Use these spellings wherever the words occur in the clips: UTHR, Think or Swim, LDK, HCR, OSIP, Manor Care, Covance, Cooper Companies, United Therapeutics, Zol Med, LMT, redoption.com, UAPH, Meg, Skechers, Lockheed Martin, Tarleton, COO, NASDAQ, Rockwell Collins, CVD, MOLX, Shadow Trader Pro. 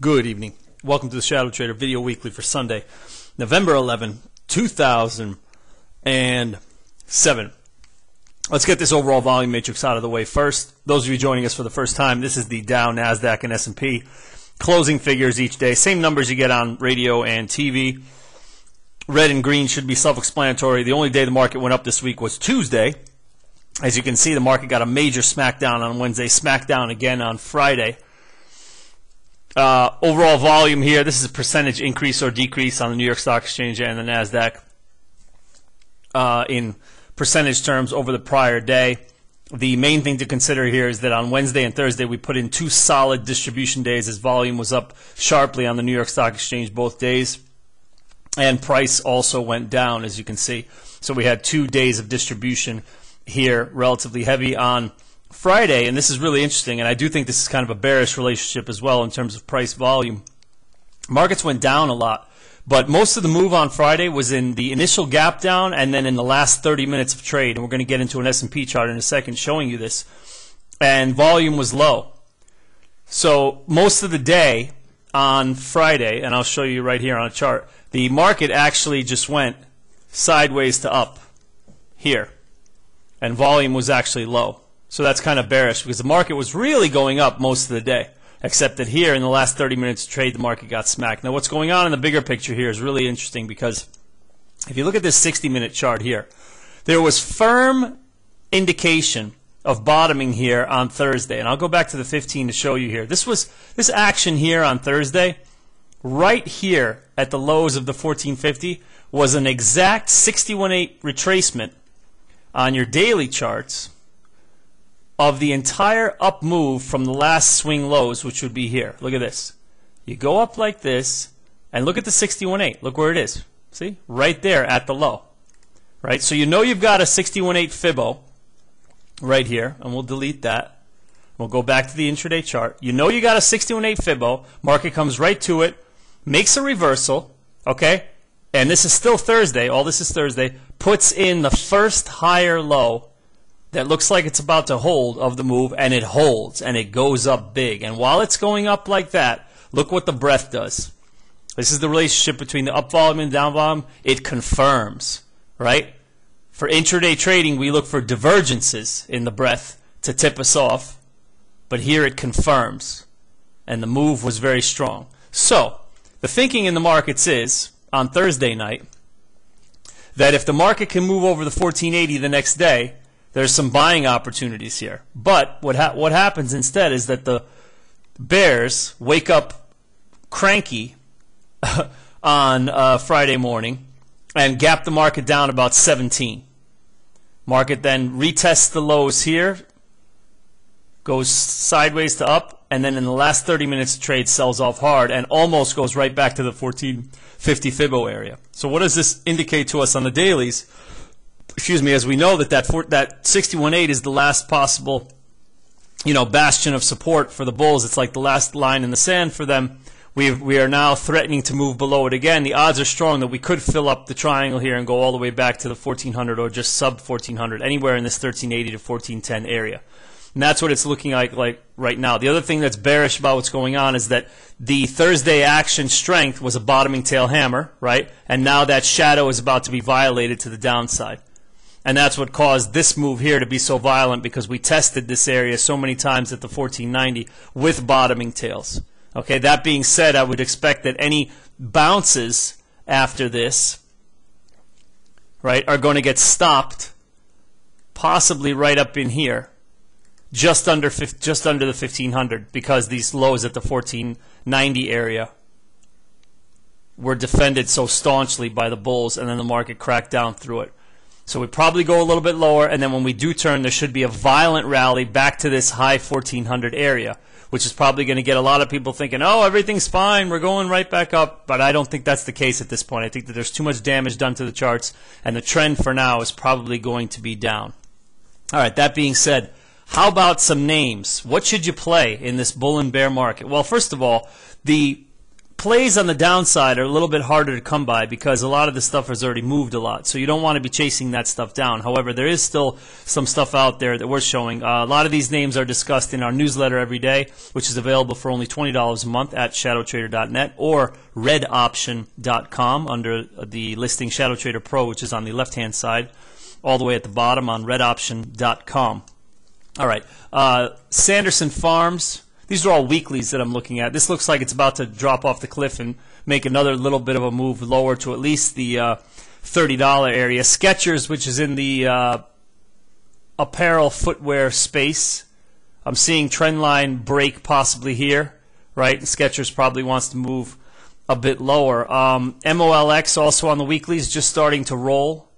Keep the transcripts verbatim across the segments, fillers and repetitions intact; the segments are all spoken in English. Good evening. Welcome to the Shadow Trader Video Weekly for Sunday, November eleventh, two thousand seven. Let's get this overall volume matrix out of the way first. Those of you joining us for the first time, this is the Dow, NASDAQ, and S and P. Closing figures each day. Same numbers you get on radio and T V. Red and green should be self-explanatory. The only day the market went up this week was Tuesday. As you can see, the market got a major smackdown on Wednesday, smackdown again on Friday. Uh, overall volume here, this is a percentage increase or decrease on the New York Stock Exchange and the NASDAQ uh, in percentage terms over the prior day. The main thing to consider here is that on Wednesday and Thursday we put in two solid distribution days as volume was up sharply on the New York Stock Exchange both days, and price also went down, as you can see. So we had two days of distribution here, relatively heavy on Friday, and this is really interesting, and I do think this is kind of a bearish relationship as well in terms of price volume. Markets went down a lot, but most of the move on Friday was in the initial gap down and then in the last thirty minutes of trade, and we're going to get into an S and P chart in a second showing you this, and volume was low. So most of the day on Friday, and I'll show you right here on a chart, the market actually just went sideways to up here, and volume was actually low. So that's kind of bearish because the market was really going up most of the day, except that here in the last thirty minutes of trade, the market got smacked. Now what's going on in the bigger picture here is really interesting because if you look at this sixty minute chart here, there was firm indication of bottoming here on Thursday. And I'll go back to the fifteen to show you here. This was this action here on Thursday, right here at the lows of the fourteen fifty, was an exact sixty-one point eight retracement on your daily charts of the entire up move from the last swing lows, which would be here. Look at this. You go up like this, and look at the sixty-one point eight. Look where it is. See? Right there at the low. Right? So you know you've got a sixty-one point eight Fibbo right here, and we'll delete that. We'll go back to the intraday chart. You know you got a sixty-one point eight Fibbo. Market comes right to it, makes a reversal, okay? And this is still Thursday. All this is Thursday. Puts in the first higher low that looks like it's about to hold of the move, and it holds, and it goes up big. And while it's going up like that, look what the breadth does. This is the relationship between the up volume and down volume. It confirms, right? For intraday trading, we look for divergences in the breadth to tip us off, but here it confirms, and the move was very strong. So the thinking in the markets is, on Thursday night, that if the market can move over the fourteen eighty the next day, there's some buying opportunities here. But what ha what happens instead is that the bears wake up cranky on uh, Friday morning and gap the market down about seventeen. Market then retests the lows here, goes sideways to up, and then in the last thirty minutes of trade sells off hard and almost goes right back to the fourteen fifty Fibbo area. So what does this indicate to us on the dailies? Excuse me, as we know that that, that sixty-one point eight is the last possible, you know, bastion of support for the bulls. It's like the last line in the sand for them. We we are now threatening to move below it again. The odds are strong that we could fill up the triangle here and go all the way back to the fourteen hundred or just sub fourteen hundred, anywhere in this thirteen eighty to fourteen ten area. And that's what it's looking like like right now. The other thing that's bearish about what's going on is that the Thursday action strength was a bottoming tail hammer, right? And now that shadow is about to be violated to the downside. And that's what caused this move here to be so violent, because we tested this area so many times at the fourteen ninety with bottoming tails. Okay, that being said, I would expect that any bounces after this, right, are going to get stopped, possibly right up in here, just under just under the fifteen hundred, because these lows at the fourteen ninety area were defended so staunchly by the bulls, and then the market cracked down through it. So we probably go a little bit lower, and then when we do turn, there should be a violent rally back to this high fourteen hundred area, which is probably going to get a lot of people thinking, oh, everything's fine, we're going right back up. But I don't think that's the case at this point. I think that there's too much damage done to the charts, and the trend for now is probably going to be down. All right, that being said, how about some names? What should you play in this bull and bear market? Well, first of all, the plays on the downside are a little bit harder to come by because a lot of the stuff has already moved a lot, so you don't want to be chasing that stuff down. However, there is still some stuff out there that we're showing. Uh, a lot of these names are discussed in our newsletter every day, which is available for only twenty dollars a month at shadow trader dot net or red option dot com under the listing Shadow Trader Pro, which is on the left-hand side, all the way at the bottom on red option dot com. All right, uh, Sanderson Farms. These are all weeklies that I'm looking at. This looks like it's about to drop off the cliff and make another little bit of a move lower to at least the uh, thirty dollar area. Skechers, which is in the uh, apparel footwear space. I'm seeing trend line break possibly here, right? And Skechers probably wants to move a bit lower. Um, M O L X also on the weeklies, just starting to roll.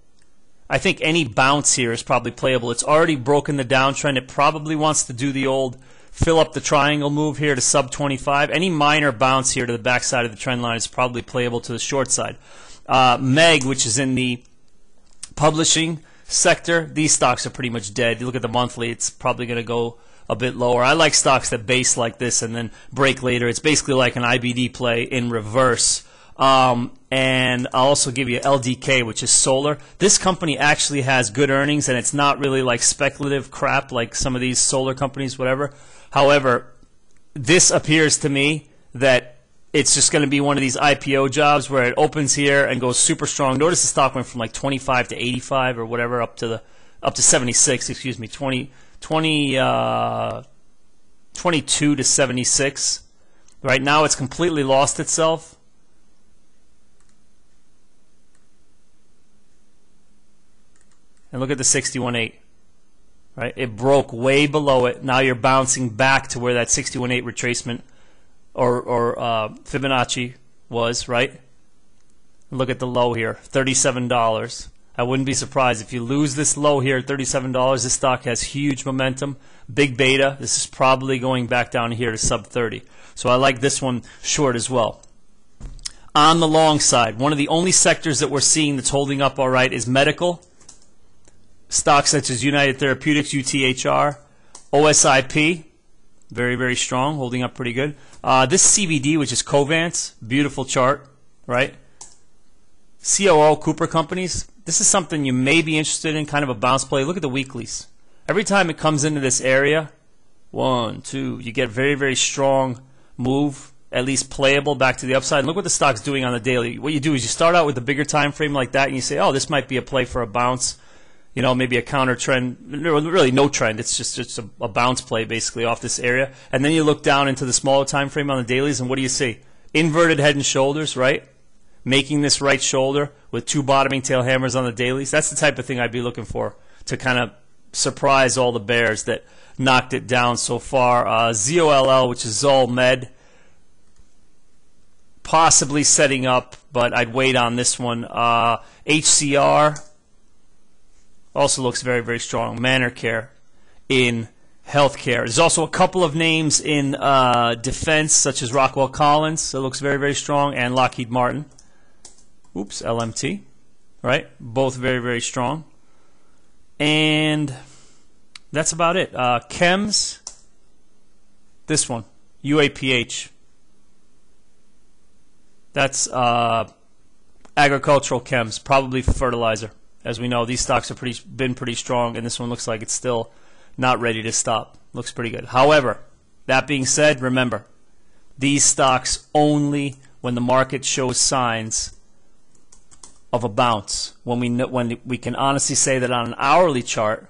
I think any bounce here is probably playable. It's already broken the downtrend. It probably wants to do the old fill up the triangle move here to sub twenty-five. Any minor bounce here to the backside of the trend line is probably playable to the short side. Uh, Meg, which is in the publishing sector, these stocks are pretty much dead. You look at the monthly, it's probably going to go a bit lower. I like stocks that base like this and then break later. It's basically like an I B D play in reverse. Um, and I'll also give you L D K, which is solar. This company actually has good earnings, and it's not really like speculative crap like some of these solar companies, whatever. However, this appears to me that it's just going to be one of these I P O jobs where it opens here and goes super strong. Notice the stock went from like twenty-five to eighty-five or whatever up to the up to seventy-six. Excuse me, twenty, twenty, uh, twenty-two to seventy-six. Right now, it's completely lost itself. And look at the sixty-one point eight, right? It broke way below it. Now you're bouncing back to where that sixty-one point eight retracement or, or uh, Fibonacci was, right? Look at the low here, thirty-seven dollars. I wouldn't be surprised if you lose this low here at thirty-seven dollars. This stock has huge momentum, big beta. This is probably going back down here to sub thirty. So I like this one short as well. On the long side, one of the only sectors that we're seeing that's holding up all right is medical. Stocks such as United Therapeutics, U T H R, O S I P, very, very strong, holding up pretty good. Uh, this C V D, which is Covance, beautiful chart, right? C O O, Cooper Companies. This is something you may be interested in, kind of a bounce play. Look at the weeklies. Every time it comes into this area, one, two, you get a very, very strong move, at least playable back to the upside. And look what the stock's doing on the daily. What you do is you start out with a bigger time frame like that, and you say, oh, this might be a play for a bounce. You know, maybe a counter trend, really no trend. It's just, just a, a bounce play basically off this area. And then you look down into the smaller time frame on the dailies, and what do you see? Inverted head and shoulders, right? Making this right shoulder with two bottoming tail hammers on the dailies. That's the type of thing I'd be looking for to kind of surprise all the bears that knocked it down so far. Uh, Z O L L, which is Zol Med, possibly setting up, but I'd wait on this one. Uh, H C R. Also looks very, very strong. Manor Care in healthcare. There's also a couple of names in uh, defense, such as Rockwell Collins. That looks very, very strong. And Lockheed Martin. Oops, L M T. Right? Both very, very strong. And that's about it. Uh, chems. This one. U A P H. That's uh, agricultural chems. Probably fertilizer. As we know, these stocks have pretty, been pretty strong, and this one looks like it's still not ready to stop. Looks pretty good. However, that being said, remember, these stocks only when the market shows signs of a bounce. When we, when we can honestly say that on an hourly chart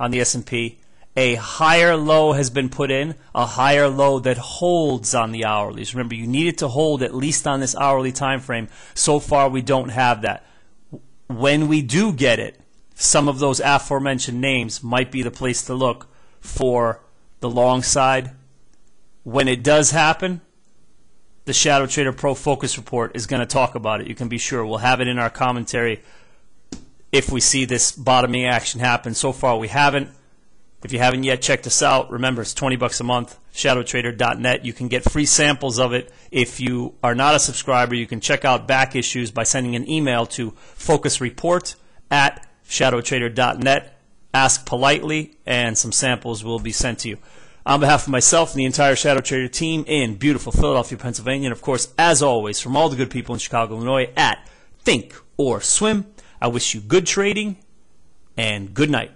on the S and P, a higher low has been put in, a higher low that holds on the hourlies. Remember, you need it to hold at least on this hourly time frame. So far, we don't have that. When we do get it, some of those aforementioned names might be the place to look for the long side. When it does happen, the Shadow Trader Pro Focus Report is going to talk about it. You can be sure. We'll have it in our commentary if we see this bottoming action happen. So far, we haven't. If you haven't yet checked us out, remember, it's twenty bucks a month, shadow trader dot net. You can get free samples of it. If you are not a subscriber, you can check out back issues by sending an email to focusreport at shadow trader dot net. Ask politely, and some samples will be sent to you. On behalf of myself and the entire Shadow Trader team in beautiful Philadelphia, Pennsylvania, and of course, as always, from all the good people in Chicago, Illinois at Think or Swim, I wish you good trading and good night.